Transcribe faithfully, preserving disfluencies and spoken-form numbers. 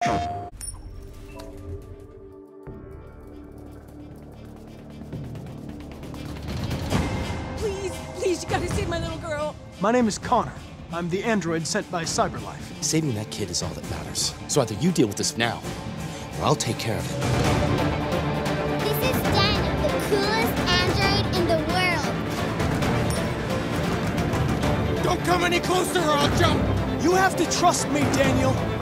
Please, please, you gotta save my little girl. My name is Connor. I'm the android sent by Cyberlife. Saving that kid is all that matters. So either you deal with this now, or I'll take care of it. This is Daniel, the coolest android in the world. Don't come any closer or I'll jump! You have to trust me, Daniel.